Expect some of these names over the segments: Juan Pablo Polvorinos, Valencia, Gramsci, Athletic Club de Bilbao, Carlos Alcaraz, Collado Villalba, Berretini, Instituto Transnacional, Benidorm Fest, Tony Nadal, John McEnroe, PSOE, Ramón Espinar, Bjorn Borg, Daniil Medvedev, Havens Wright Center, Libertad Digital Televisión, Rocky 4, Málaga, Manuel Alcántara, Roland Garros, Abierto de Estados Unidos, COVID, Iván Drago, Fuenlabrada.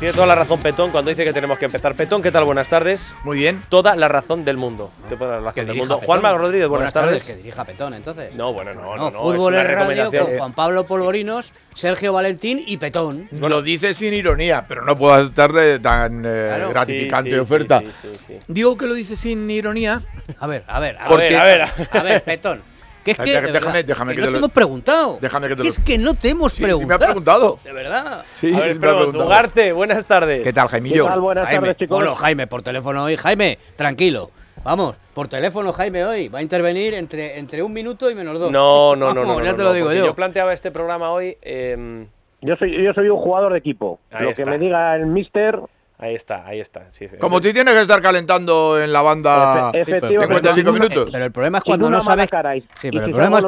Tiene toda la razón Petón cuando dice que tenemos que empezar. Petón, ¿qué tal? Buenas tardes. Muy bien. Toda la razón del mundo. Te puedo dar la razón del mundo. Juanma Rodríguez, buenas tardes. Que dirija Petón, entonces. No, bueno, no. Fútbol en Radio con Juan Pablo Polvorinos, Sergio Valentín y Petón. No lo dice sin ironía, pero no puedo aceptarle tan gratificante oferta. Digo que lo dice sin ironía. A ver, Petón. Que es que, déjame que no te hemos preguntado. Me ha preguntado. De verdad. Sí, a ver, Ugarte, buenas tardes. ¿Qué tal, Jaimillo? ¿Qué tal? Buenas tardes, chicos. Bueno, Jaime, por teléfono hoy. Jaime, tranquilo. Vamos, por teléfono Jaime hoy. Va a intervenir entre un minuto y -2. No, ya te lo digo yo. Yo planteaba este programa hoy. Yo soy un jugador de equipo. Lo que me diga el míster. Ahí está. Sí. Como tú tienes que estar calentando en la banda en 55 minutos. Pero el problema es cuando no sabes. El problema es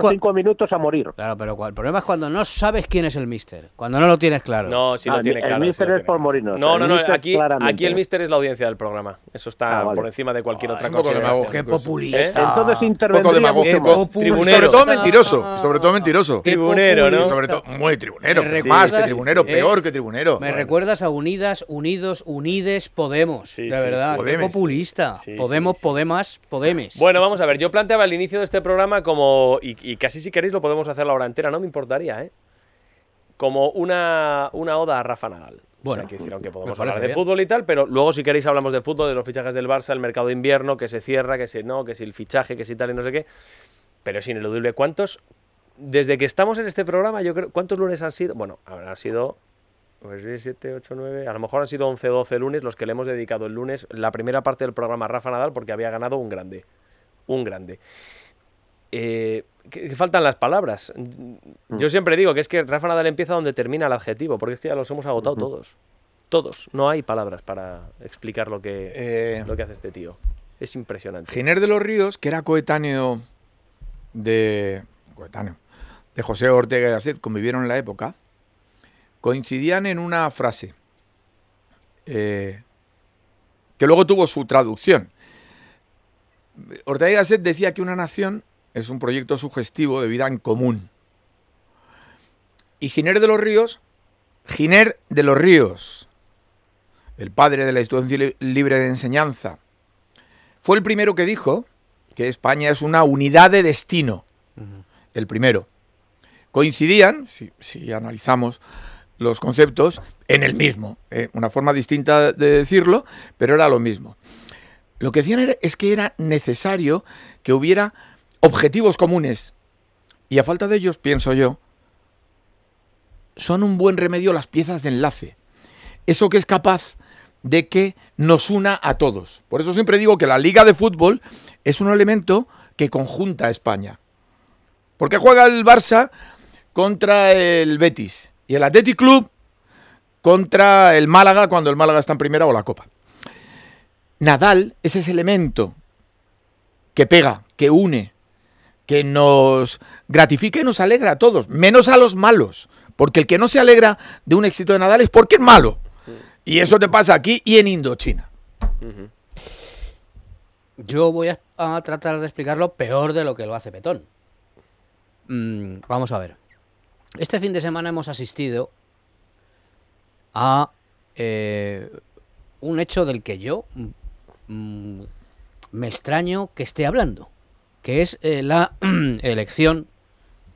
cuando no sabes quién es el míster. Cuando no lo tienes claro. No, sí lo tiene claro. El míster es Polvorinos. Aquí el míster es la audiencia del programa. Eso está por encima de cualquier otra cosa. Qué populista. Entonces intervengo. Sobre todo mentiroso. Tribunero, ¿no? Sobre todo muy tribunero. Más que tribunero, peor que tribunero. Me recuerdas a Unidas Podemos, de verdad, es populista. Podemos. Bueno, vamos a ver, yo planteaba al inicio de este programa como, y casi si queréis lo podemos hacer la hora entera, no me importaría, como una oda a Rafa Nadal. Bueno, o sea, que decir, aunque podemos hablar de fútbol y tal, pero luego si queréis hablamos de fútbol, de los fichajes del Barça, el mercado de invierno, que se cierra, que si el fichaje, que si tal y no sé qué, pero es ineludible. ¿Cuántos, desde que estamos en este programa, yo creo, cuántos lunes han sido? Bueno, habrán sido... 7, 8, 9, a lo mejor han sido 11 o 12 lunes los que le hemos dedicado el lunes la primera parte del programa a Rafa Nadal porque había ganado un grande. Que faltan las palabras. Yo siempre digo que es que Rafa Nadal empieza donde termina el adjetivo, porque es que ya los hemos agotado todos. No hay palabras para explicar lo que hace este tío. Es impresionante. Giner de los Ríos, que era coetáneo de José Ortega y Gasset, convivieron en la época. Coincidían en una frase que luego tuvo su traducción. Ortega y Gasset decía que una nación es un proyecto sugestivo de vida en común. Y Giner de los Ríos, el padre de la institución libre de enseñanza, fue el primero que dijo que España es una unidad de destino. El primero. Coincidían, si analizamos los conceptos, en el mismo. Una forma distinta de decirlo, pero era lo mismo. Lo que decían es que era necesario que hubiera objetivos comunes. Y a falta de ellos, pienso yo, son un buen remedio las piezas de enlace. Eso que es capaz de que nos una a todos. Por eso siempre digo que la Liga de Fútbol es un elemento que conjunta a España. Porque juega el Barça contra el Betis. Y el Athletic Club contra el Málaga cuando el Málaga está en primera o la Copa. Nadal es ese elemento que pega, que une, que nos gratifica y nos alegra a todos, menos a los malos. Porque el que no se alegra de un éxito de Nadal es porque es malo. Y eso te pasa aquí y en Indochina. Yo voy a tratar de explicarlo peor de lo que lo hace Petón. Vamos a ver. Este fin de semana hemos asistido a un hecho del que yo me extraño que esté hablando, que es la elección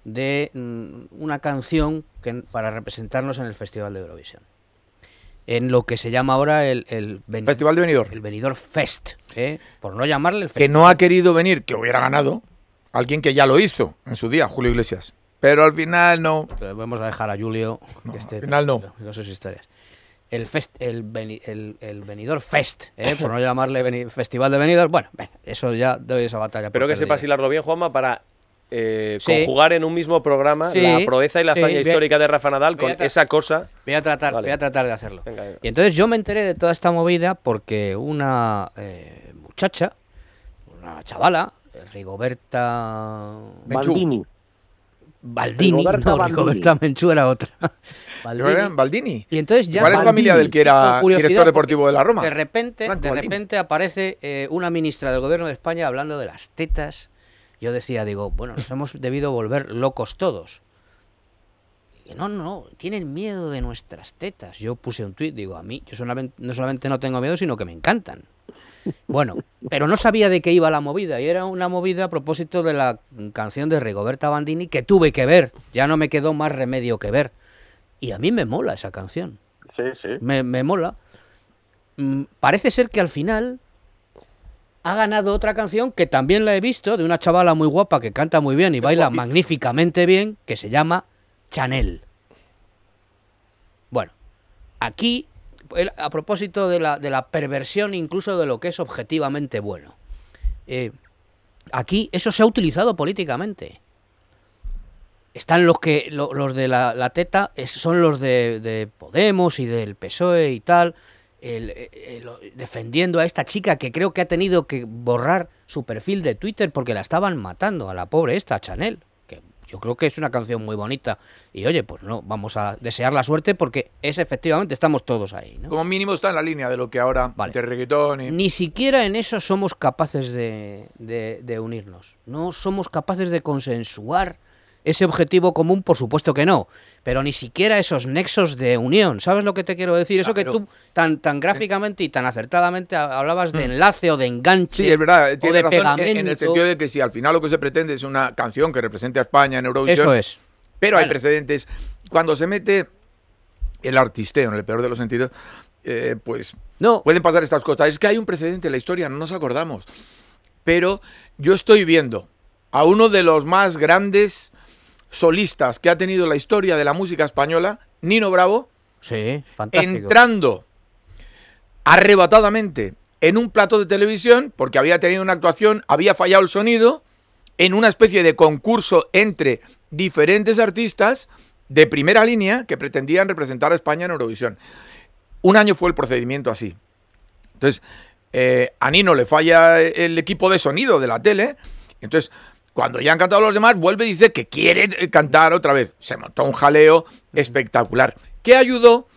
de una canción para representarnos en el Festival de Eurovisión, en lo que se llama ahora el Festival de Benidorm. El Benidorm Fest, por no llamarle el Festival. Que no ha querido venir, que hubiera ganado alguien que ya lo hizo en su día, Julio Iglesias. Pero al final no. Vamos a dejar a Julio. No sus historias. El Benidorm Fest, por no llamarle Festival de Benidorm. Bueno, eso ya doy esa batalla. Pero que sepas hilarlo bien, Juanma, para conjugar en un mismo programa la proeza y la hazaña histórica de Rafa Nadal con esa cosa. Voy a tratar de hacerlo. Venga. Y entonces yo me enteré de toda esta movida porque una muchacha, una chavala, Rigoberta Menchú era otra. Baldini. Y entonces ya. ¿Cuál es la familia del que era director deportivo de la Roma? De repente aparece una ministra del gobierno de España hablando de las tetas. Yo decía, bueno, nos hemos debido volver locos todos. que no, tienen miedo de nuestras tetas. Yo puse un tuit, digo, a mí, yo no solamente no tengo miedo, sino que me encantan. Bueno, pero no sabía de qué iba la movida, y era una movida a propósito de la canción de Rigoberta Bandini que tuve que ver, ya no me quedó más remedio que ver. Y a mí me mola esa canción. Sí, sí. Me mola. Parece ser que al final ha ganado otra canción que también la he visto, de una chavala muy guapa que canta muy bien y baila magníficamente bien, que se llama Chanel. Bueno, aquí, a propósito de la perversión incluso de lo que es objetivamente bueno, aquí eso se ha utilizado políticamente. Están los de la teta, son los de Podemos y del PSOE y tal, defendiendo a esta chica que creo que ha tenido que borrar su perfil de Twitter porque la estaban matando, a la pobre esta, a Chanel, que yo creo que es una canción muy bonita. Y oye, pues no, vamos a desear la suerte porque es efectivamente, estamos todos ahí, ¿no? Como mínimo está en la línea de lo que ahora, vale, entre reggaetón y... Ni siquiera en eso somos capaces de unirnos, no somos capaces de consensuar ese objetivo común, por supuesto que no, pero ni siquiera esos nexos de unión, ¿sabes lo que te quiero decir? Eso que tú tan gráficamente y tan acertadamente hablabas de enlace o de enganche. Sí, es verdad, tiene razón pegamento. En el sentido de que si al final lo que se pretende es una canción que represente a España en Eurovisión. Eso es. Pero vale, hay precedentes. Cuando se mete el artisteo, en el peor de los sentidos, pues no pueden pasar estas cosas. Es que hay un precedente en la historia, no nos acordamos. Pero yo estoy viendo a uno de los más grandes solistas que ha tenido la historia de la música española, Nino Bravo, sí, fantástico, entrando arrebatadamente en un plató de televisión porque había tenido una actuación, había fallado el sonido, en una especie de concurso entre diferentes artistas de primera línea que pretendían representar a España en Eurovisión. Un año fue el procedimiento así. Entonces, a Nino le falla el equipo de sonido de la tele, entonces... Cuando ya han cantado los demás, vuelve y dice que quiere cantar otra vez. Se montó un jaleo espectacular, que ayudó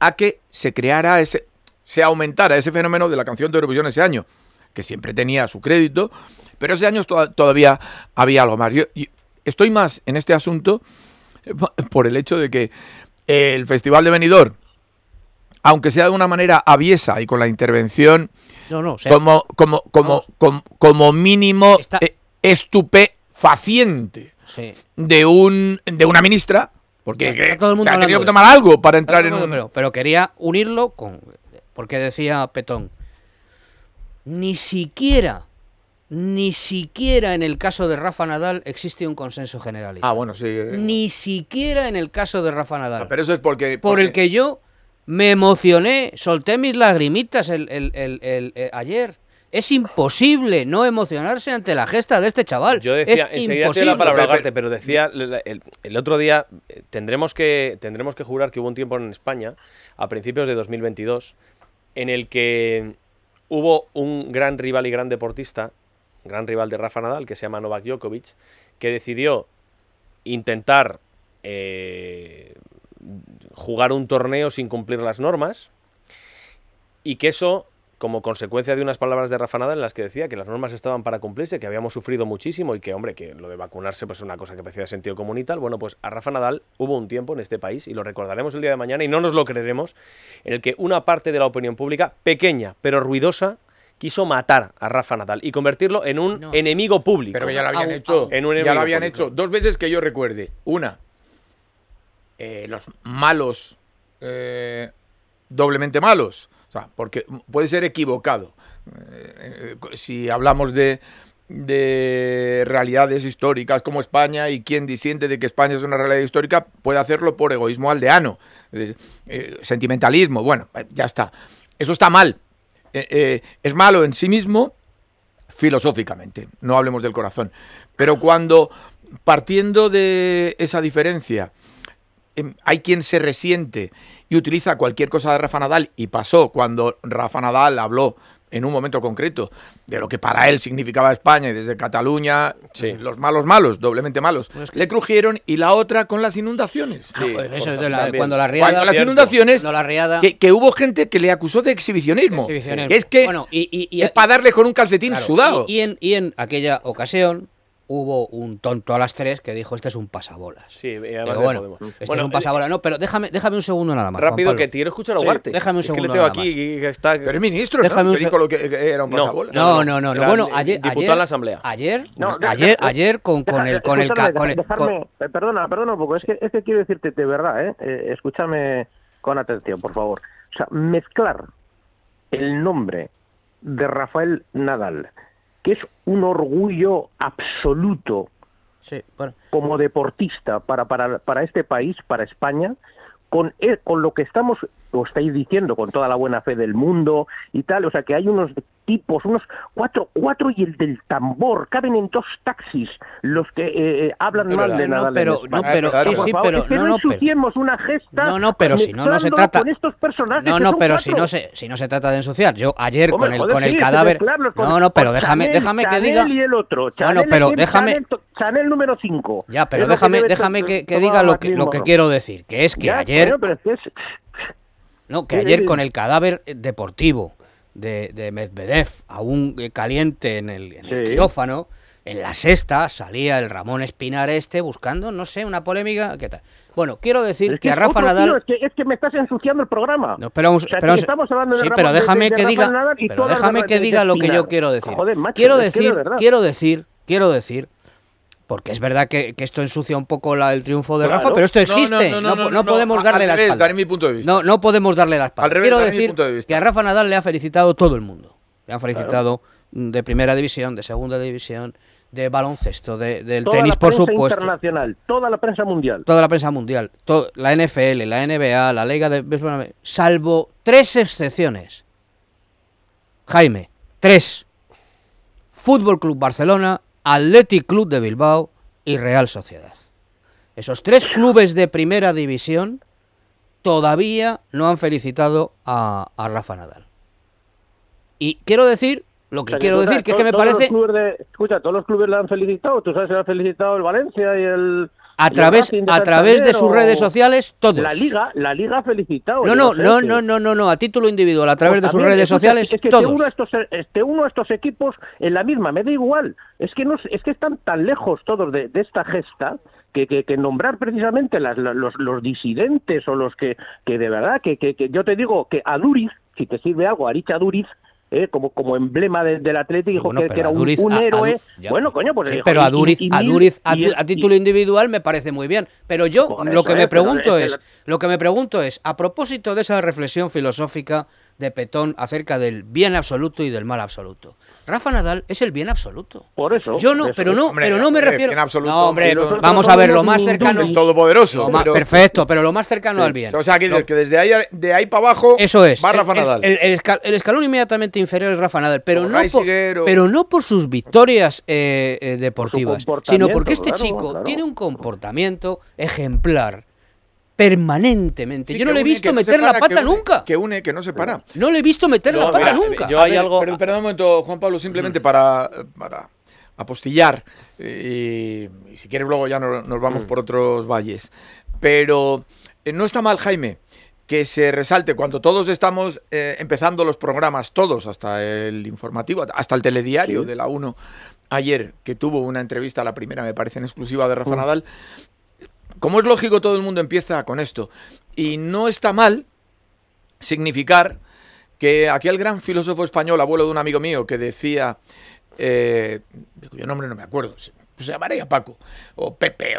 a que se creara ese, se aumentara ese fenómeno de la canción de Eurovisión ese año, que siempre tenía su crédito, pero ese año todavía había algo más. Yo estoy más en este asunto por el hecho de que el Festival de Benidorm, aunque sea de una manera aviesa y con la intervención, como mínimo... Está... estupefaciente, sí, de una ministra, porque todo el mundo ha tenido que tomar algo para entrar en un... Pero quería unirlo con... Porque decía Petón, ni siquiera en el caso de Rafa Nadal existe un consenso generalista. Ah, bueno, sí. Ni siquiera en el caso de Rafa Nadal. Ah, pero eso es porque... Por el que yo me emocioné, solté mis lagrimitas ayer. Es imposible no emocionarse ante la gesta de este chaval. Yo decía, enseguida te doy la palabra, Garte, pero decía el otro día, tendremos que jurar que hubo un tiempo en España, a principios de 2022, en el que hubo un gran rival y gran deportista, gran rival de Rafa Nadal, que se llama Novak Djokovic, que decidió intentar jugar un torneo sin cumplir las normas, y que eso... como consecuencia de unas palabras de Rafa Nadal en las que decía que las normas estaban para cumplirse, que habíamos sufrido muchísimo y que, hombre, que lo de vacunarse pues es una cosa que parecía sentido común y tal. Bueno, pues a Rafa Nadal hubo un tiempo en este país, y lo recordaremos el día de mañana y no nos lo creeremos, en el que una parte de la opinión pública, pequeña pero ruidosa, quiso matar a Rafa Nadal y convertirlo en un enemigo público. Pero que ya lo habían hecho. Ya lo habían hecho dos veces que yo recuerde. Una, los malos, doblemente malos. O sea, porque puede ser equivocado. Si hablamos de realidades históricas como España, y quien disiente de que España es una realidad histórica puede hacerlo por egoísmo aldeano, sentimentalismo, bueno, ya está. Eso está mal. Es malo en sí mismo filosóficamente, no hablemos del corazón. Pero cuando, partiendo de esa diferencia, hay quien se resiente y utiliza cualquier cosa de Rafa Nadal, y pasó cuando Rafa Nadal habló en un momento concreto de lo que para él significaba España, y desde Cataluña, sí, los malos, doblemente malos, pues le crujieron. Y la otra con las inundaciones. Sí, pues eso es cuando las inundaciones, que hubo gente que le acusó de exhibicionismo. Que es para darle con un calcetín sudado. Y en aquella ocasión... hubo un tonto a las 3 que dijo, este es un pasabolas. Sí, además digo, bueno, este es un pasabolas. No, pero déjame un segundo nada más. Rápido, que te quiero escuchar a Ugarte. Déjame un segundo. Es que le tengo aquí que está... Pero es ministro, déjame, ¿no? Que dijo lo que era un pasabolas. No, no, no. Bueno, ayer... Diputado en la Asamblea. Ayer con el... Perdona un poco. Es que quiero decirte de verdad, escúchame con atención, por favor. O sea, mezclar el nombre de Rafael Nadal, que es un orgullo absoluto, sí, bueno, como deportista para este país, para España, con lo que estamos, o estáis diciendo, con toda la buena fe del mundo y tal, o sea que hay unos tipos, unos cuatro y el del tambor, caben en 2 taxis los que hablan pero, mal de Nadal. No, pero, no, pero, claro, sí, sí, pero, es que no ensuciemos una gesta. No, no, pero si no, no se trata. Con estos personajes no, no, pero si no se trata de ensuciar. Yo ayer con el cadáver. No, no, pero déjame Chanel, que diga. Chanel y el otro. Chanel, no, no, pero déjame. Chanel número 5. Ya, pero déjame que diga lo que quiero decir, que es que ayer. No, que ayer con el cadáver deportivo de Medvedev, aún caliente en el quirófano, en la Sexta salía el Ramón Espinar buscando, no sé, una polémica, ¿qué tal? Bueno, quiero decir que a Rafa Nadal... Tío, es que me estás ensuciando el programa. No, pero estamos hablando de Rafa Nadal. Sí, pero déjame que diga lo que yo quiero decir. Joder, macho, quiero decir... Porque es verdad que esto ensucia un poco el triunfo de Rafa, pero esto existe. No podemos darle la espalda. Al revés, mi punto de vista. No podemos darle la espalda. Al revés, quiero decir que a Rafa Nadal le ha felicitado todo el mundo. Le han felicitado de primera división, de segunda división, de baloncesto, del tenis, por supuesto. Toda la prensa internacional, toda la prensa mundial. Toda la prensa mundial. La NFL, la NBA, la Liga de Béisbol, salvo 3 excepciones. Jaime, 3. Fútbol Club Barcelona, Athletic Club de Bilbao y Real Sociedad. Esos 3 clubes de primera división todavía no han felicitado a Rafa Nadal. Y quiero decir lo que quiero decir, que es que me parece... ¿todos los clubes le han felicitado? ¿Tú sabes si le han felicitado el Valencia y el... A través de sus redes sociales, todos. La Liga ha felicitado. No, a título individual, a través de sus redes sociales, todos. Uno de estos equipos en la misma, me da igual. Es que están tan lejos todos de esta gesta que nombrar precisamente los disidentes o los que de verdad, que yo te digo que Aduriz, si te sirve algo, Aritx Aduriz, como emblema del Atlético, dijo que era un héroe. Bueno, coño, pues dijo, pero Aduriz a título individual me parece muy bien. Pero yo lo que me pregunto es, a propósito de esa reflexión filosófica de Petón acerca del bien absoluto y del mal absoluto. Rafa Nadal es el bien absoluto. Por eso. Yo no, pero no me refiero. No, hombre, vamos a ver lo más cercano. El todopoderoso. Perfecto, pero lo más cercano al bien. O sea, que desde ahí para abajo. Eso es. Va Rafa Nadal. El escalón inmediatamente inferior es Rafa Nadal, pero no por sus victorias deportivas, sino porque este chico tiene un comportamiento ejemplar. Permanentemente. Sí, yo no le he visto meter la pata nunca. Que no se para. No le he visto meter la pata nunca. Perdón un momento, Juan Pablo, simplemente para apostillar. Y si quieres luego ya nos vamos por otros valles. Pero no está mal, Jaime, que se resalte cuando todos estamos empezando los programas, todos, hasta el informativo, hasta el telediario de la 1 ayer, que tuvo una entrevista, la primera me parece en exclusiva de Rafa Nadal. Como es lógico, todo el mundo empieza con esto. Y no está mal significar que aquel gran filósofo español, abuelo de un amigo mío, que decía, de cuyo nombre no me acuerdo, se llamaría Paco o Pepe,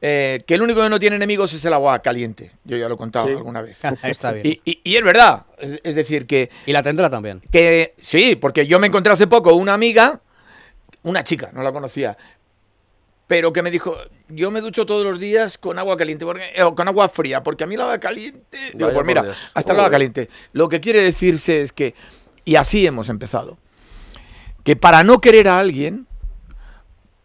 que el único que no tiene enemigos es el agua caliente. Yo ya lo he contado alguna vez. Está bien. Y es verdad. Es decir que... Y la tendrá también. Que sí, porque yo me encontré hace poco una amiga, una chica, no la conocía, pero que me dijo, yo me ducho todos los días con agua caliente, o con agua fría, porque a mí el agua caliente... Digo, pues mira, hasta el agua caliente. Lo que quiere decirse es que, y así hemos empezado, que para no querer a alguien,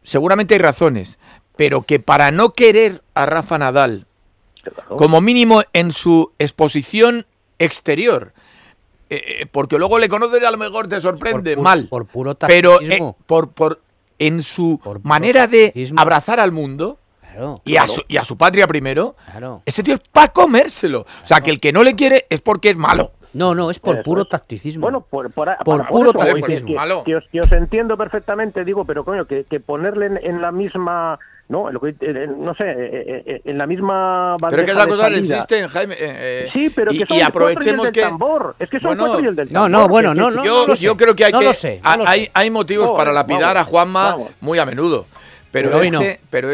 seguramente hay razones, pero que para no querer a Rafa Nadal, como mínimo en su exposición exterior, porque luego le conoces, a lo mejor te sorprende, mal. Por puro taxismo. Pero en su manera de abrazar al mundo y a su patria primero, ese tío es para comérselo. O sea, que el que no le quiere es porque es malo. No, no, es por puro tacticismo. Bueno, por puro tacticismo. Que os entiendo perfectamente, digo, pero coño, que ponerle en la misma... No, no sé, en la misma bandeja. Pero que esa cosa existe, Jaime. Sí, pero que son aprovechemos cuatro y el del tambor. Es que son cuatro y el del tambor. No, no, bueno, no, no. Yo creo que hay motivos para lapidar a Juanma muy a menudo. Pero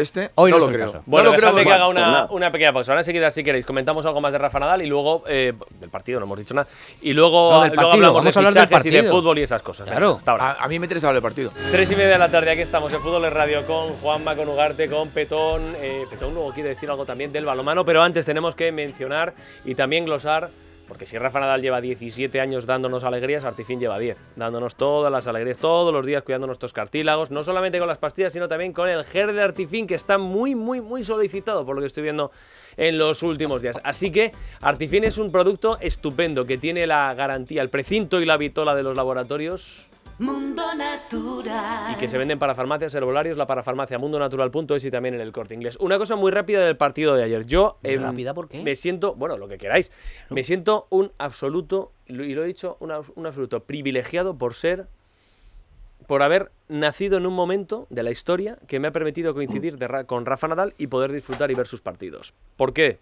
este hoy no lo creo. Bueno, dejadme que haga una pequeña pausa. Ahora enseguida, si queréis, comentamos algo más de Rafa Nadal y luego del partido, no hemos dicho nada. Y luego hablamos de fichajes y de fútbol y esas cosas. Claro, hasta ahora. A mí me interesa hablar del partido. 3:30 de la tarde, aquí estamos en Fútbol de Radio con Juanma, con Ugarte, con Petón. Petón luego quiere decir algo también del balonmano, pero antes tenemos que mencionar y también glosar, porque si Rafa Nadal lleva 17 años dándonos alegrías, Artifín lleva 10, dándonos todas las alegrías, todos los días cuidando nuestros cartílagos, no solamente con las pastillas, sino también con el gel de Artifín, que está muy, muy, muy solicitado, por lo que estoy viendo en los últimos días. Así que Artifín es un producto estupendo, que tiene la garantía, el precinto y la vitola de los laboratorios Mundo Natural, y que se venden para farmacias, herbolarios, la parafarmacia mundonatural.es y también en el Corte Inglés. Una cosa muy rápida del partido de ayer. Yo ¿rápida por qué? Me siento, bueno, lo que queráis, me siento un absoluto, y lo he dicho, un absoluto privilegiado por haber nacido en un momento de la historia que me ha permitido coincidir con Rafa Nadal y poder disfrutar y ver sus partidos. ¿Por qué?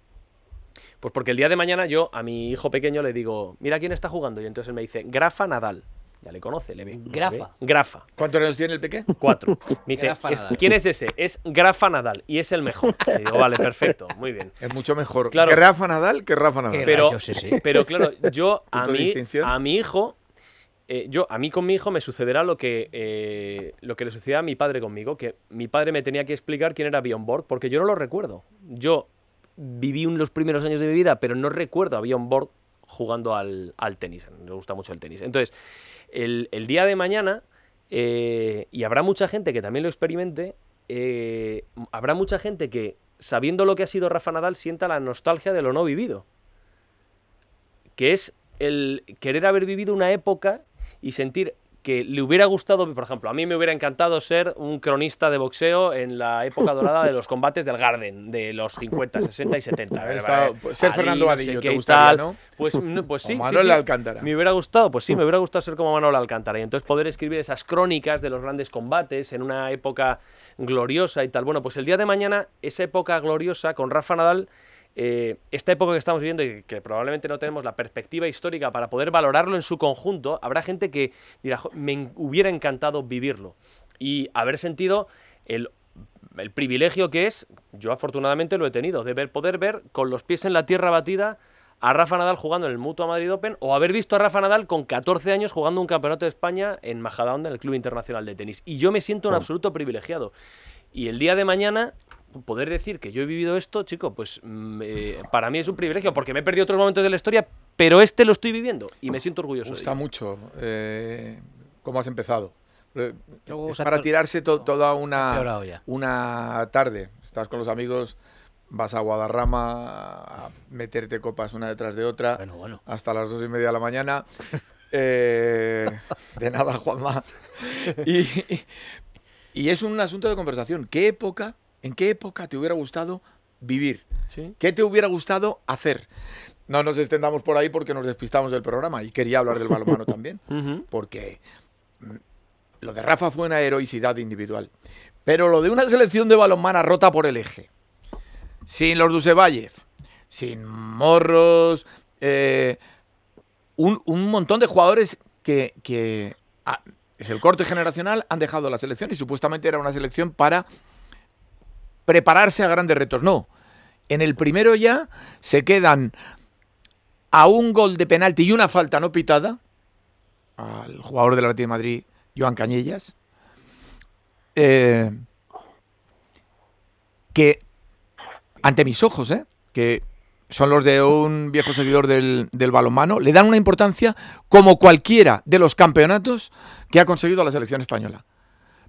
Pues porque el día de mañana yo a mi hijo pequeño le digo, mira quién está jugando, y entonces él me dice, Rafa Nadal. Ya le conoce, le ve. Grafa. Grafa. ¿Cuántos años tiene el pequé? 4. Me dice, ¿quién es ese? Es Rafa Nadal y es el mejor. Le digo, vale, perfecto, muy bien. Es mucho mejor claro, Rafa Nadal que Rafa Nadal. Pero claro, yo a mi hijo, con mi hijo me sucederá lo que le sucedía a mi padre conmigo, que mi padre me tenía que explicar quién era Bjorn Borg, porque yo no lo recuerdo. Yo viví los primeros años de mi vida, pero no recuerdo a Bjorn Borg jugando al tenis. Me gusta mucho el tenis. Entonces, el día de mañana, y habrá mucha gente que también lo experimente, habrá mucha gente que, sabiendo lo que ha sido Rafa Nadal, sienta la nostalgia de lo no vivido. Que es el querer haber vivido una época y sentir que le hubiera gustado, por ejemplo, a mí me hubiera encantado ser un cronista de boxeo en la época dorada de los combates del Garden, de los 50, 60 y 70. Ser Fernando Vadillo, ¿te gustaría, no? Pues sí. Manuel Alcántara. Me hubiera gustado, pues sí, me hubiera gustado ser como Manuel Alcántara y entonces poder escribir esas crónicas de los grandes combates en una época gloriosa y tal. Bueno, pues el día de mañana, esa época gloriosa con Rafa Nadal, esta época que estamos viviendo y que probablemente no tenemos la perspectiva histórica para poder valorarlo en su conjunto, habrá gente que dirá, me hubiera encantado vivirlo y haber sentido el privilegio que es, yo afortunadamente lo he tenido, de poder ver con los pies en la tierra batida a Rafa Nadal jugando en el Mutua Madrid Open o haber visto a Rafa Nadal con 14 años jugando un campeonato de España en Majadahonda, en el Club Internacional de Tenis. Y yo me siento un absoluto privilegiado. Y el día de mañana poder decir que yo he vivido esto, chico, pues para mí es un privilegio, porque me he perdido otros momentos de la historia, pero este lo estoy viviendo y me siento orgulloso. Me gusta mucho cómo has empezado. Es para tirarse toda una tarde. Estás con los amigos, vas a Guadarrama a meterte copas una detrás de otra hasta las 2:30 de la mañana. De nada, Juanma. Y es un asunto de conversación. ¿En qué época te hubiera gustado vivir? ¿Sí? ¿Qué te hubiera gustado hacer? No nos extendamos por ahí porque nos despistamos del programa y quería hablar del balonmano también, porque lo de Rafa fue una heroicidad individual, pero lo de una selección de balonmano rota por el eje, sin los Dusevayev, sin Morros, un montón de jugadores que es el corte generacional, han dejado la selección y supuestamente era una selección para prepararse a grandes retos. No, en el primero ya se quedan a un gol de penalti y una falta no pitada al jugador del Atlético de Madrid, Joan Cañellas, que ante mis ojos, que son los de un viejo seguidor del balonmano, le dan una importancia como cualquiera de los campeonatos que ha conseguido la selección española.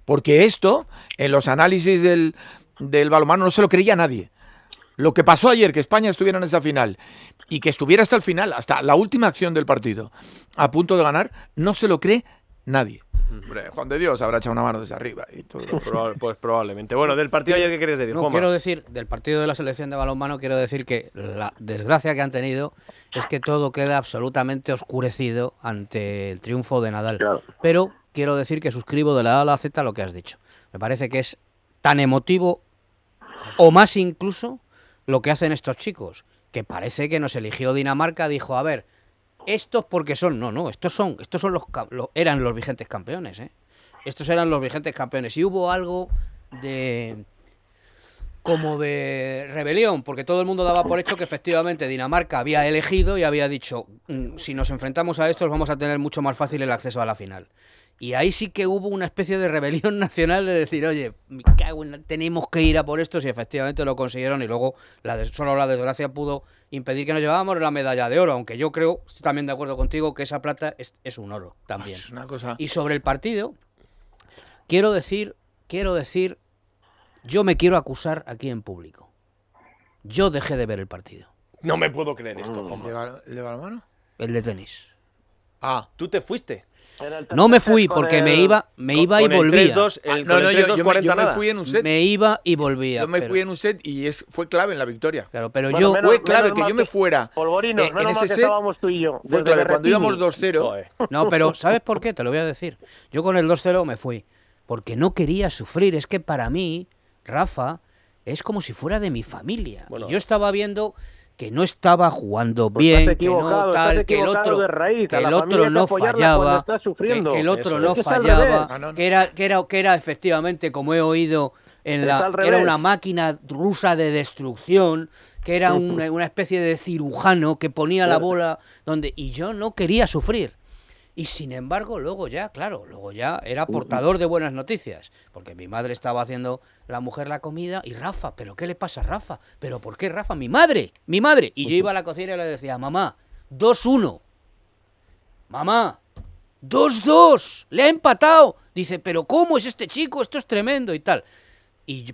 Porque esto, en los análisis del balonmano no se lo creía nadie. Lo que pasó ayer, que España estuviera en esa final y que estuviera hasta el final, hasta la última acción del partido, a punto de ganar, no se lo cree nadie. Hombre, Juan de Dios habrá echado una mano desde arriba y todo. Pues probablemente. Bueno, del partido ayer, ¿qué quieres decir, Juanma? Quiero decir, del partido de la selección de balonmano, quiero decir que la desgracia que han tenido es que todo queda absolutamente oscurecido ante el triunfo de Nadal. Claro. Pero quiero decir que suscribo de la A a la Z lo que has dicho. Me parece que es tan emotivo o más incluso lo que hacen estos chicos, que parece que nos eligió Dinamarca, dijo, a ver, estos porque son, no, estos son eran los vigentes campeones, ¿eh? Estos eran los vigentes campeones y hubo algo de como de rebelión, porque todo el mundo daba por hecho que efectivamente Dinamarca había elegido y había dicho, si nos enfrentamos a estos vamos a tener mucho más fácil el acceso a la final. Y ahí sí que hubo una especie de rebelión nacional de decir, oye, me cago en la... tenemos que ir a por estos, y efectivamente lo consiguieron, y luego solo la desgracia pudo impedir que nos lleváramos la medalla de oro, aunque yo creo, estoy también de acuerdo contigo, que esa plata es un oro también. Es una cosa... Y sobre el partido, quiero decir, yo me quiero acusar aquí en público. Yo dejé de ver el partido. No me puedo creer esto. ¿El de balonmano? El de tenis. Ah, ¿tú te fuiste? No me fui porque me iba y volvía. Yo me fui en un set. Me iba y volvía. Yo me fui en un set y fue clave en la victoria. Claro, pero bueno, fue clave que yo me fuera. Polvorinos, en ese set estábamos tú y yo. Fue clave cuando íbamos 2-0. No, pero ¿sabes por qué? Te lo voy a decir. Yo con el 2-0 me fui porque no quería sufrir. Es que para mí, Rafa, es como si fuera de mi familia. Bueno. Yo estaba viendo que no estaba jugando bien, pues que no tal, que el otro, raíz, que el otro no fallaba, que el otro no fallaba, que era efectivamente, como he oído, era una máquina rusa de destrucción, que era una especie de cirujano que ponía la bola donde... Y yo no quería sufrir. Y sin embargo, luego ya era portador de buenas noticias, porque mi madre estaba haciendo la mujer la comida y Rafa, ¿pero qué le pasa a Rafa? ¿Pero por qué Rafa? ¡Mi madre! Y yo iba a la cocina y le decía, mamá, 2-1. Mamá, 2-2, le ha empatado. Dice, ¿pero cómo es este chico? Esto es tremendo y tal.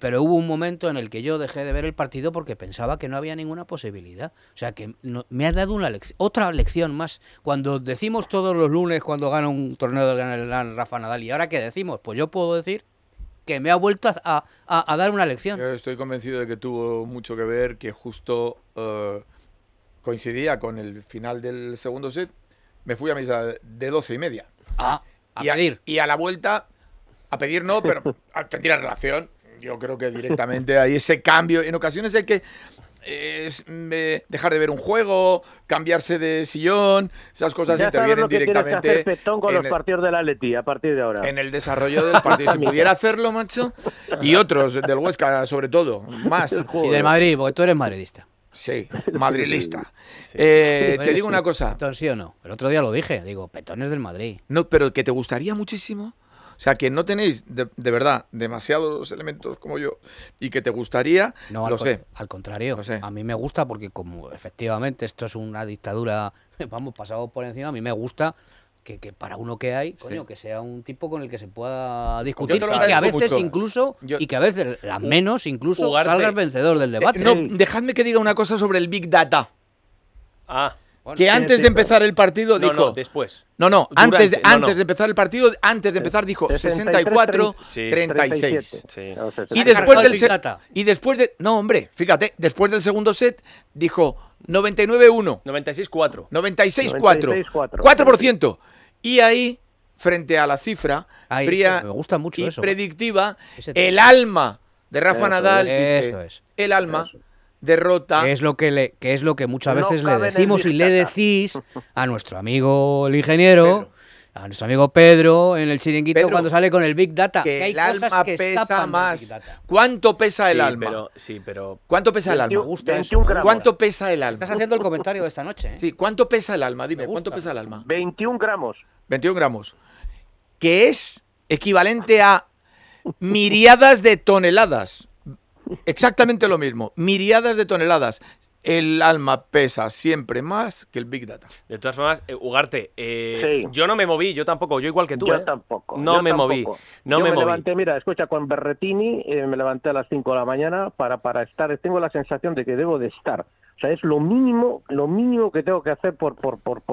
Pero hubo un momento en el que yo dejé de ver el partido porque pensaba que no había ninguna posibilidad. O sea, que me ha dado otra lección más. Cuando decimos todos los lunes cuando gana un torneo de Rafa Nadal, ¿y ahora qué decimos? Pues yo puedo decir que me ha vuelto a dar una lección. Yo estoy convencido de que tuvo mucho que ver, que justo coincidía con el final del segundo set. Me fui a misa de 12:30. Y a la vuelta, a pedir no, pero tendría relación. Yo creo que directamente hay ese cambio. En ocasiones hay que dejar de ver un juego, cambiarse de sillón, esas cosas ya intervienen directamente. Que hacer, Petón, con los partidos del Atleti a partir de ahora. En el desarrollo del partido. Si pudiera hacerlo, macho. Y otros, del Huesca sobre todo, más. Y del Madrid, porque tú eres madridista. Sí, madrilista. Sí. Te digo una cosa. Petón, sí o no. El otro día lo dije, digo, Petón es del Madrid. No, pero que te gustaría muchísimo. O sea, que no tenéis, de verdad, demasiados elementos como yo y que te gustaría, no, lo sé. Al contrario, lo sé. A mí me gusta porque como efectivamente esto es una dictadura, vamos, pasado por encima, a mí me gusta que para uno que hay, coño, sí, que sea un tipo con el que se pueda discutir y que a veces mucho, incluso, yo, y que a veces, las menos, incluso salga el vencedor del debate. Dejadme que diga una cosa sobre el Big Data. Bueno, que antes de empezar el partido dijo... antes de empezar el partido, antes de empezar dijo 64, 36. Sí. Y después del no, hombre, fíjate, después del segundo set dijo 99-1. 96-4. 96-4. 4%. Y ahí, frente a la cifra fría, me gusta mucho y eso, predictiva, el alma de Rafa Nadal, el alma... derrota. Que es lo que muchas veces le decimos y le decís a nuestro amigo el ingeniero, a nuestro amigo Pedro en el chiringuito, Pedro, cuando sale con el Big Data. Que hay el cosas alma que pesa más. ¿Cuánto pesa el alma? ¿Cuánto pesa el alma? ¿Cuánto pesa el alma? Estás haciendo el comentario de esta noche, ¿eh? Sí, ¿cuánto pesa el alma? Dime, ¿cuánto pesa el alma? 21 gramos. 21 gramos. Que es equivalente a miriadas de toneladas. Exactamente lo mismo, miriadas de toneladas. El alma pesa siempre más que el Big Data. De todas formas, Ugarte, sí, yo no me moví, yo tampoco, yo igual que tú. Yo tampoco. No yo me tampoco. Moví, no yo me moví. Levanté, mira, escucha, con Berretini me levanté a las 5 de la mañana para estar, tengo la sensación de que debo de estar. O sea, es lo mínimo que tengo que hacer por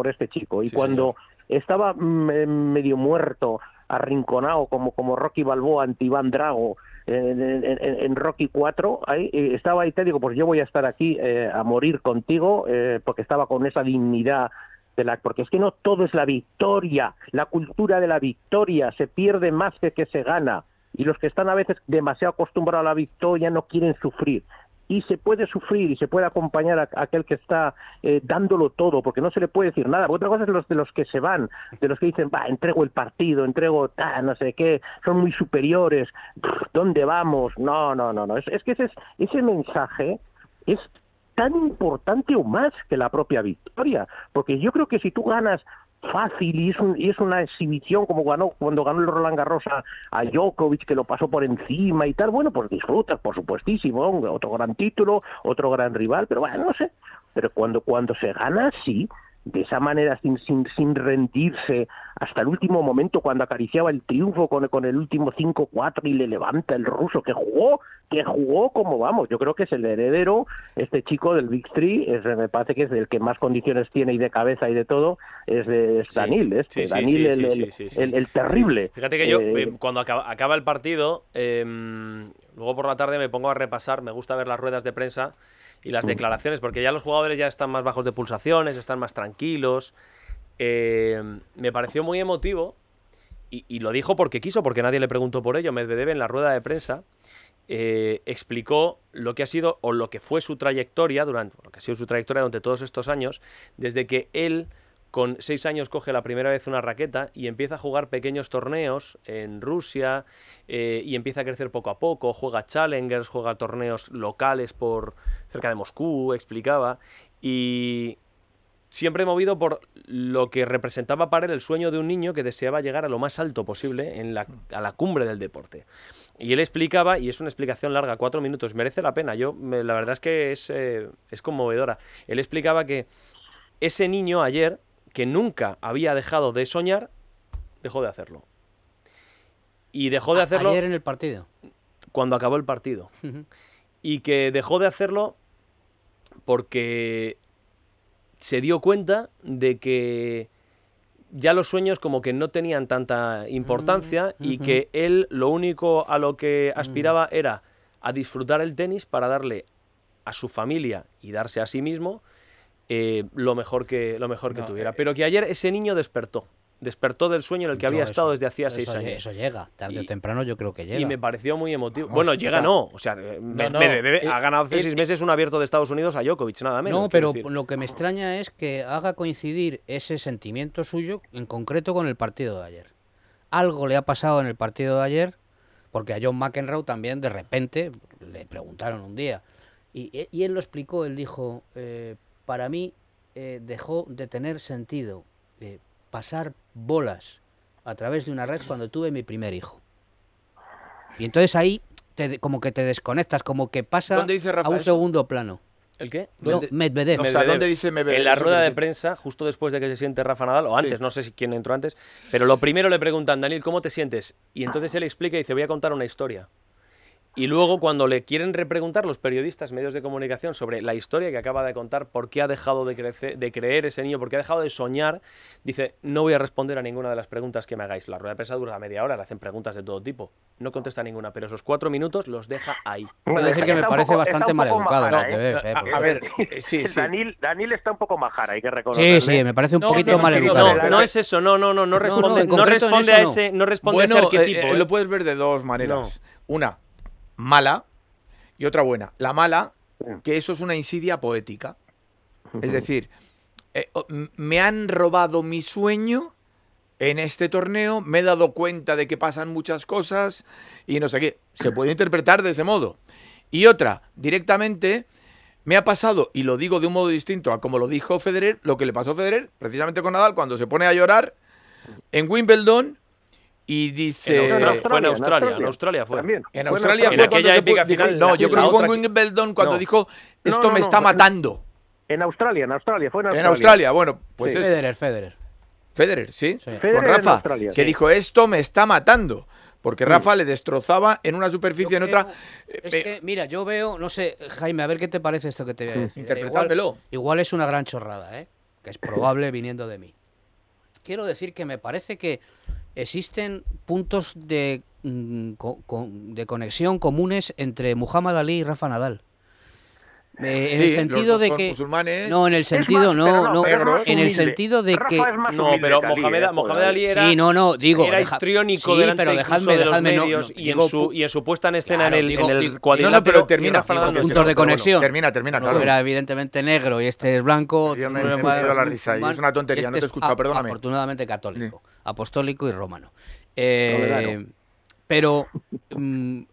este chico. Y sí, cuando estaba medio muerto, arrinconado como Rocky Balboa ante Iván Drago en Rocky 4, ahí estaba ahí, te digo, pues yo voy a estar aquí a morir contigo, porque estaba con esa dignidad de la, porque es que no todo es la victoria, la cultura de la victoria, se pierde más que se gana, y los que están a veces demasiado acostumbrados a la victoria no quieren sufrir. Y se puede sufrir y se puede acompañar a aquel que está dándolo todo, porque no se le puede decir nada. Porque otra cosa es de los que se van, de los que dicen, va, entrego el partido, entrego no sé qué, son muy superiores, ¿dónde vamos? No. Es que ese mensaje es tan importante o más que la propia victoria, porque yo creo que si tú ganas fácil y es una exhibición como cuando ganó el Roland Garros a Djokovic, que lo pasó por encima y tal, bueno, pues disfrutas, por supuestísimo, otro gran título, otro gran rival, pero bueno, no sé, pero cuando se gana así, de esa manera, sin rendirse hasta el último momento, cuando acariciaba el triunfo con el último 5-4 y le levanta el ruso, que jugó como vamos. Yo creo que es el heredero, este chico del Big Three, me parece que es el que más condiciones tiene y de cabeza y de todo, es Daniil, el terrible. Sí. Fíjate que yo, cuando acaba el partido, luego por la tarde me pongo a repasar, me gusta ver las ruedas de prensa y las declaraciones, porque ya los jugadores ya están más bajos de pulsaciones, están más tranquilos. Me pareció muy emotivo, y lo dijo porque quiso, porque nadie le preguntó por ello. Medvedev, en la rueda de prensa, explicó lo que ha sido o lo que fue su trayectoria durante todos estos años, desde que él con 6 años coge la primera vez una raqueta y empieza a jugar pequeños torneos en Rusia, y empieza a crecer poco a poco, juega challengers, juega torneos locales por cerca de Moscú, explicaba, y siempre movido por lo que representaba para él el sueño de un niño que deseaba llegar a lo más alto posible a la cumbre del deporte. Y él explicaba, y es una explicación larga, 4 minutos, merece la pena, la verdad es que es conmovedora. Él explicaba que ese niño ayer, que nunca había dejado de soñar, dejó de hacerlo. Y dejó de hacerlo... Ayer en el partido. Cuando acabó el partido. Uh-huh. Y que dejó de hacerlo porque se dio cuenta de que ya los sueños como que no tenían tanta importancia, uh-huh, y que él lo único a lo que aspiraba, uh-huh, era a disfrutar el tenis para darle a su familia y darse a sí mismo lo mejor que tuviera. Pero que ayer ese niño despertó del sueño en el que había estado desde hacía 6 años. Eso llega, tarde o temprano yo creo que llega. Y me pareció muy emotivo. Vamos, bueno, llega no, o sea, ha ganado hace 6 meses un abierto de Estados Unidos a Djokovic, nada menos. No, pero lo que me extraña es que haga coincidir ese sentimiento suyo en concreto con el partido de ayer. Algo le ha pasado en el partido de ayer, porque a John McEnroe también de repente le preguntaron un día. Y él lo explicó, él dijo... para mí dejó de tener sentido pasar bolas a través de una red cuando tuve mi primer hijo. Y entonces ahí como que te desconectas, como que pasa a un segundo plano. ¿El qué? ¿Dónde? No, Medvedev. O sea, ¿dónde dice Medvedev? En la rueda de prensa, justo después de que se siente Rafa Nadal, o antes, sí, no sé si quién entró antes, pero lo primero le preguntan, Daniil, ¿cómo te sientes? Y entonces él explica y dice, voy a contar una historia. Y luego, cuando le quieren repreguntar los periodistas, medios de comunicación, sobre la historia que acaba de contar, por qué ha dejado de creer ese niño, por qué ha dejado de soñar, dice, no voy a responder a ninguna de las preguntas que me hagáis. La rueda de prensa dura media hora, le hacen preguntas de todo tipo. No contesta ninguna, pero esos 4 minutos los deja ahí. Voy a decir que me parece bastante maleducado. A ver, sí. Daniil está un poco majara, hay que reconocerlo. Sí, me parece un poquito maleducado. No es eso, no responde a ese arquetipo. Lo puedes ver de dos maneras. Una mala y otra buena. La mala, que eso es una insidia poética. Es decir, me han robado mi sueño en este torneo, me he dado cuenta de que pasan muchas cosas y no sé qué. Se puede interpretar de ese modo. Y otra, directamente, me ha pasado, y lo digo de un modo distinto a como lo dijo Federer, lo que le pasó a Federer, precisamente con Nadal, cuando se pone a llorar en Wimbledon. Y dice... En Australia fue aquella épica final. No, yo creo que fue en Wimbledon cuando dijo, esto me está matando. En Australia, bueno, pues sí. Es... Federer, sí. Con Rafa, Australia, que dijo, esto me está matando. Porque Rafa le destrozaba en una superficie, en otra... Es que, mira, yo veo, no sé, Jaime, a ver qué te parece esto que te voy a decir. Interpretármelo. Igual es una gran chorrada, que es probable viniendo de mí. Quiero decir que me parece que ¿Existen puntos de conexión comunes entre Muhammad Ali y Rafa Nadal? En el sentido de que no, en el sentido en el sentido de que no, pero Mohamed Ali era histriónico delante de los medios y en su puesta en escena en el cuadrilátero. No, pero termina puntos de conexión. Termina, claro. Era evidentemente negro y este es blanco. Es una tontería, no te he escuchado, perdóname. Afortunadamente católico, apostólico y romano. Pero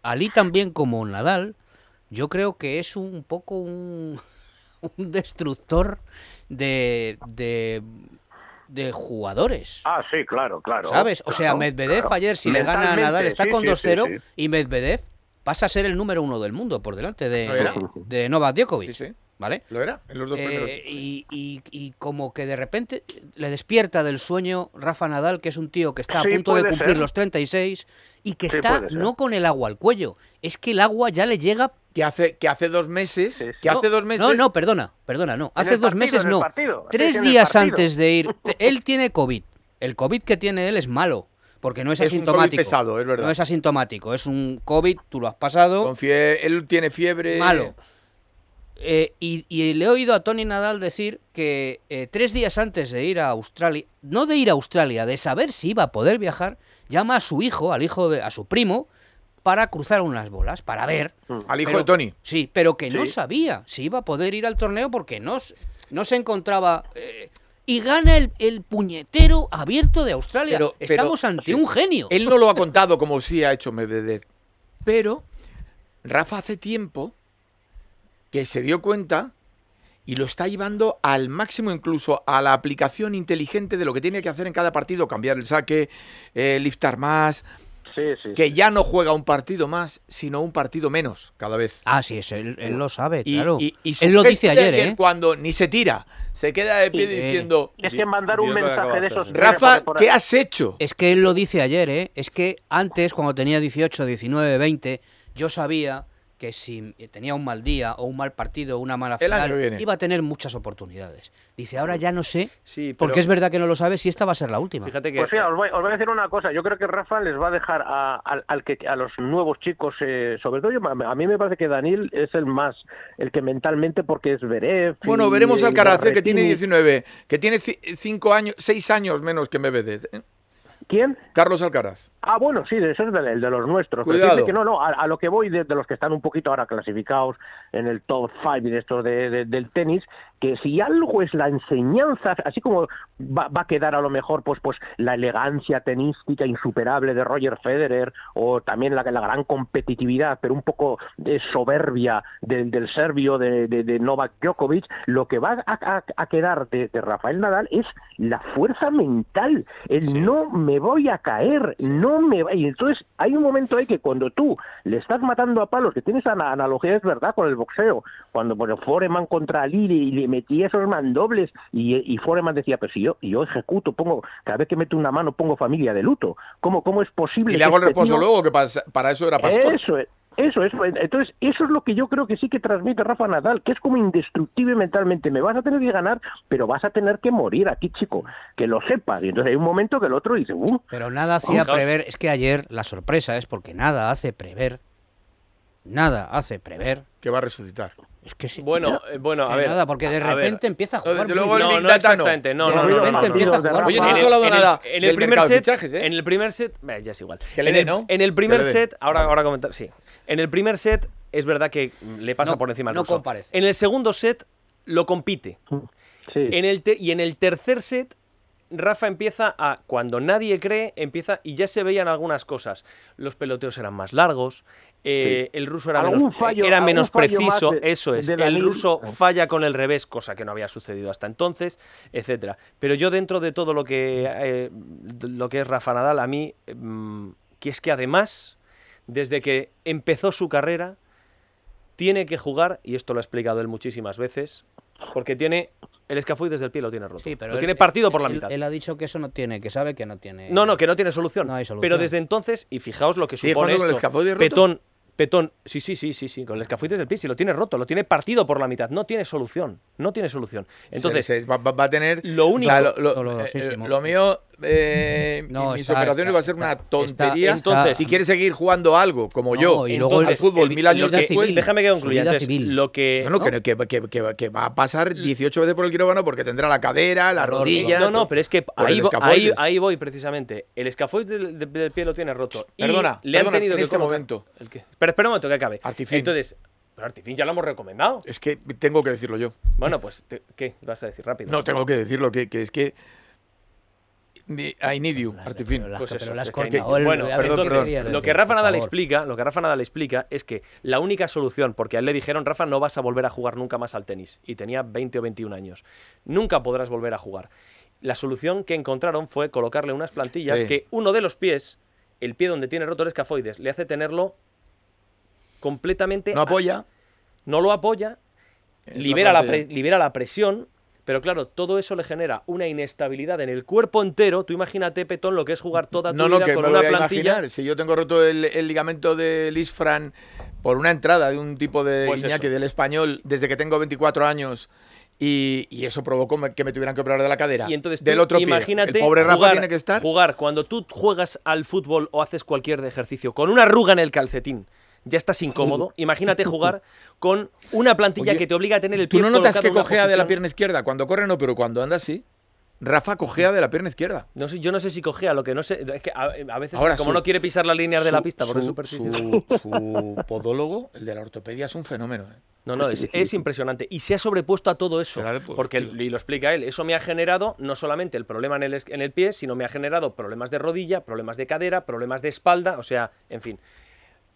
Ali también, como Nadal, yo creo que es un poco un destructor de jugadores. Ah, sí, claro, claro. ¿Sabes? O sea, Medvedev ayer, si le gana a Nadal, está con 2-0 y Medvedev pasa a ser el número 1 del mundo por delante de Novak Djokovic. Sí, sí. ¿Vale? Lo era, en los dos primeros. Y como que de repente le despierta del sueño Rafa Nadal, que es un tío que está a punto de cumplir los 36 y que está no con el agua al cuello, es que el agua ya le llega. Que hace dos meses. No, perdona, no. Hace dos meses no. 3 días antes de ir. Él tiene COVID. El COVID que tiene él es malo, porque no es asintomático. Es un COVID pesado, es verdad. No es asintomático, es un COVID, tú lo has pasado. Él tiene fiebre. Malo. Y le he oído a Tony Nadal decir que 3 días antes de ir a Australia, no de ir a Australia, de saber si iba a poder viajar, llama a su hijo, a su primo, para cruzar unas bolas, para ver. ¿Al hijo de Tony? Sí, pero que no sabía si iba a poder ir al torneo porque no se encontraba. Y gana el puñetero abierto de Australia. Estamos ante un genio. Él no lo ha contado como sí ha hecho Medvedev. Pero Rafa hace tiempo que se dio cuenta y lo está llevando al máximo, incluso a la aplicación inteligente de lo que tiene que hacer en cada partido, cambiar el saque, liftar más. Que ya no juega un partido más, sino un partido menos cada vez. Ah, sí, eso, él lo sabe, claro. Y él lo dice ayer, ¿eh? Cuando ni se tira, se queda de pie diciendo... Es que mandar un mensaje de esos... Rafa, ¿qué has hecho? Es que él lo dice ayer, ¿eh? Es que antes, cuando tenía 18, 19, 20, yo sabía que si tenía un mal día o un mal partido o una mala final, iba a tener muchas oportunidades. Dice, ahora ya no sé, porque es verdad que no lo sabe si esta va a ser la última. Fíjate que... Pues mira, os voy a decir una cosa. Yo creo que Rafa les va a dejar a los nuevos chicos, sobre todo a mí me parece que Daniil es el que mentalmente, porque es Beref. Bueno, veremos al Alcaraz, que tiene 19, que tiene 6 años menos que Medvedev, ¿eh? ¿Quién? Carlos Alcaraz. Ah, bueno, sí, eso es el de los nuestros. Cuidado. Pero que a lo que voy, de los que están un poquito ahora clasificados en el top 5 de estos del tenis, que si algo es la enseñanza, así como va a quedar a lo mejor pues la elegancia tenística insuperable de Roger Federer, o también la gran competitividad, pero un poco de soberbia del serbio de Novak Djokovic, lo que va a quedar de Rafael Nadal es la fuerza mental, no me voy a caer, no me va. Y entonces hay un momento ahí que cuando tú le estás matando a palos, que tienes analogía, es verdad, con el boxeo, cuando Foreman contra Ali y le metí esos mandobles y Foreman decía, pero si yo ejecuto, pongo, cada vez que meto una mano pongo familia de luto, ¿cómo es posible? Y le hago el reposo luego, que para eso era Pastor. Eso es. Entonces, eso es lo que yo creo que sí que transmite Rafa Nadal, que es como indestructible mentalmente. Me vas a tener que ganar, pero vas a tener que morir aquí, chico. Que lo sepas. Y entonces hay un momento que el otro dice... Pero nada hacía prever... Es que ayer la sorpresa es porque nada hace prever. Nada hace prever que va a resucitar. Es que sí. Bueno, a ver. Nada, porque de repente empieza a jugar. No, exactamente. De repente empieza a jugar. Oye, no he hablado nada. En el primer set, ya es igual. En el primer set, ahora comentar. Sí. En el primer set es verdad que le pasa por encima al ruso. No comparece. En el segundo set lo compite. Sí. Y en el tercer set Rafa empieza a, cuando nadie cree, y ya se veían algunas cosas. Los peloteos eran más largos, el ruso era menos preciso, eso es. El ruso falla con el revés, cosa que no había sucedido hasta entonces, etcétera. Pero yo, dentro de todo lo que es Rafa Nadal, a mí, que es que además, desde que empezó su carrera, tiene que jugar, y esto lo ha explicado él muchísimas veces, porque tiene... El escafoide desde el pie lo tiene roto. Sí, pero lo tiene partido por la mitad. Él ha dicho que eso no tiene, que sabe que no tiene... No, que no tiene solución. No hay solución. Pero desde entonces, y fijaos lo que supone esto. ¿Con el escafoide roto? Petón. Sí, con el escafoide desde el pie, sí, lo tiene roto, lo tiene partido por la mitad. No tiene solución. Entonces, va a tener... Lo único... Lo mío, mis operaciones va a ser una tontería. Entonces, si quieres seguir jugando algo como yo, y luego entonces, el fútbol 1000 años después, déjame que concluya. Entonces, lo que, que va a pasar 18 veces por el quirófano porque tendrá la cadera, la rodilla. No, no, pero es que ahí voy precisamente. El escafoid del pie lo tiene roto. Perdona, le han tenido que Pero espera un momento que acabe. Artifín. Entonces, pero Artifín ya lo hemos recomendado. Es que tengo que decirlo yo. Bueno, pues, ¿qué vas a decir rápido? No, tengo que decirlo, que es que… I need you, Artifín. Pues eso, bueno, entonces, lo que Rafa Nadal explica es que la única solución, porque a él le dijeron, Rafa, no vas a volver a jugar nunca más al tenis, y tenía 20 o 21 años, nunca podrás volver a jugar. La solución que encontraron fue colocarle unas plantillas que uno de los pies, el pie donde tiene roto el escafoides, le hace tenerlo completamente… No apoya. No lo apoya, libera la presión… Pero claro, todo eso le genera una inestabilidad en el cuerpo entero. Tú imagínate, Petón, lo que es jugar toda tu vida con una plantilla. Imaginar. Si yo tengo roto el ligamento del isfrán por una entrada de un tipo de Iñaki del Español desde que tengo 24 años y eso provocó que me tuvieran que operar de la cadera. Y entonces del otro pie. El pobre Rafa tiene que estar… Jugar, cuando tú juegas al fútbol o haces cualquier ejercicio con una arruga en el calcetín, ya estás incómodo. Imagínate jugar con una plantilla que te obliga a tener el pie. ¿Tú no notas que cojea de la pierna izquierda? Cuando corre no, pero cuando anda sí. Rafa cojea de la pierna izquierda. No sé, yo no sé si cojea, lo que no sé es que a veces ahora, como no quiere pisar las líneas de la pista por superficie. Su podólogo, el de la ortopedia, es un fenómeno. No, no, es impresionante. Y se ha sobrepuesto a todo eso. Claro, pues, porque, y lo explica él, eso me ha generado no solamente el problema en el pie, sino me ha generado problemas de rodilla, problemas de cadera, problemas de espalda, o sea, en fin.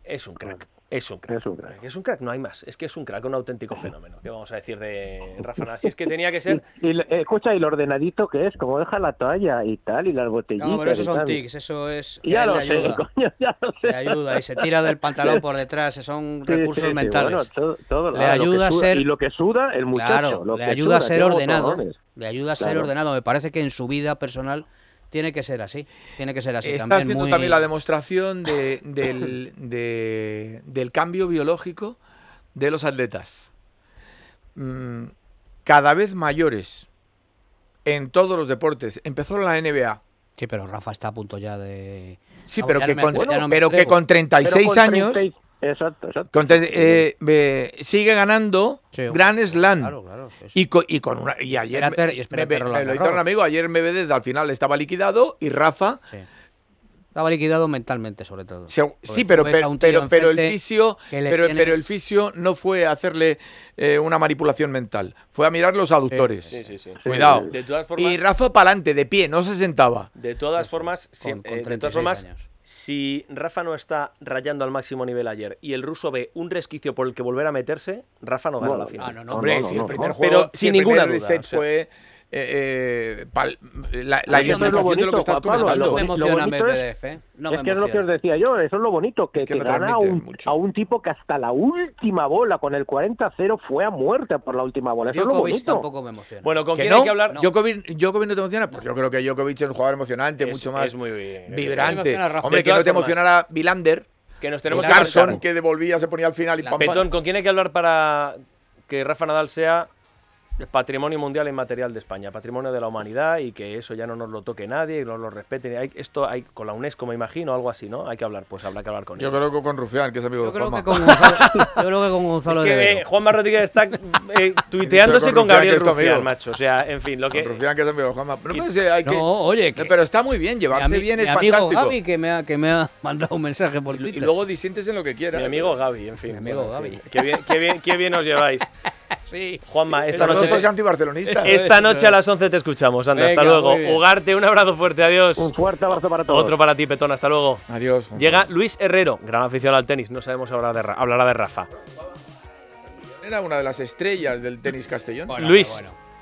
Es un crack, es un crack, es un crack, es un crack, no hay más, es que es un crack, un auténtico fenómeno. ¿Qué vamos a decir de Rafa Nadal? Si es que tenía que ser… escucha, y lo ordenadito que es, como deja la toalla y tal, y las botellitas… No, pero eso son tics, eso es… Ya lo sé, coño, ya lo sé. Le ayuda, y se tira del pantalón por detrás, son recursos mentales. Le ayuda a ser… Y lo que suda el muchacho. Claro, le ayuda a ser ordenado, le ayuda a ser ordenado. Me parece que en su vida personal… Tiene que ser así, tiene que ser así. Está haciendo también la demostración del cambio biológico de los atletas. Cada vez mayores en todos los deportes. Empezó la NBA. Sí, pero Rafa está a punto ya de… Sí, pero que con 36 años… Exacto, exacto. Sigue ganando Grand Slam. Claro, claro, y ayer me lo hizo un amigo. Ayer Medvedev al final estaba liquidado y Rafa estaba liquidado mentalmente, sobre todo. Sí, pero el fisio no fue a hacerle una manipulación mental. Fue a mirar los aductores. Cuidado. De todas formas, y Rafa para adelante, de pie, no se sentaba. De todas formas, si Rafa no está rayando al máximo nivel ayer y el ruso ve un resquicio por el que volver a meterse, Rafa no gana la final. El primer juego, pero sin ninguna duda, fue la identificación de lo que estás comentando. Lo emociona Medvedev, es que es lo que os decía yo, eso es lo bonito, que gana a un tipo que hasta la última bola, con el 40-0, fue a muerte por la última bola. Eso es lo bonito. Tampoco me emociona. Bueno, ¿con quién hay que hablar? ¿Djokovic no te emociona? Pues yo creo que Djokovic es un jugador emocionante, mucho más vibrante. Hombre, que no te emocionara Vilander, Carlson, que devolvía, se ponía al final y pam, pam. Petón, ¿con quién hay que hablar para que Rafa Nadal sea patrimonio mundial inmaterial de España, patrimonio de la humanidad, y que eso ya no nos lo toque nadie y no lo respeten? Esto hay con la UNESCO, me imagino, algo así, ¿no? Hay que hablar, pues habrá que hablar con él. Yo creo que con Rufián, que es amigo de Juanma. Yo creo que con Gonzalo es que Juanma Rodríguez está tuiteándose con Gabriel Rufián, macho. O sea, en fin, lo que… Con Rufián, que es amigo de Juanma. Pero pero está muy bien, llevarse bien es fantástico. Mi amigo Gaby, que me ha mandado un mensaje por Twitter. Y luego disientes en lo que quieras. Mi amigo Gaby, en fin. Mi amigo Gaby. Qué bien os lleváis. Sí. Juanma, esta noche a las 11 te escuchamos. Anda, venga, hasta luego. Ugarte, un abrazo fuerte, adiós. Un fuerte abrazo para todos. Otro para ti, Petón, hasta luego. Adiós. Llega Luis Herrero, gran aficionado al tenis. No sabemos ahora hablará de Rafa. Era una de las estrellas del tenis Castellón.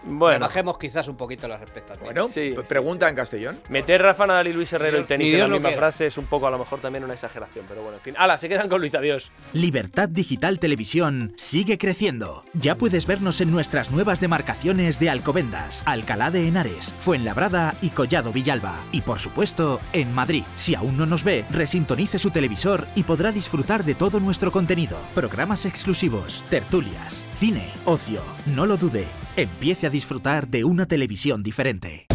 Bueno, bajemos quizás un poquito las expectativas. Bueno, pregunta en Castellón. Meter Rafa Nadal y Luis Herrero en tenis en la misma frase es un poco, a lo mejor, también una exageración, pero bueno, en fin. ¡Hala! Se quedan con Luis, adiós. Libertad Digital Televisión sigue creciendo. Ya puedes vernos en nuestras nuevas demarcaciones de Alcobendas, Alcalá de Henares, Fuenlabrada y Collado Villalba. Y por supuesto, en Madrid. Si aún no nos ve, resintonice su televisor y podrá disfrutar de todo nuestro contenido. Programas exclusivos, tertulias, cine, ocio. No lo dude. Empiece a disfrutar de una televisión diferente.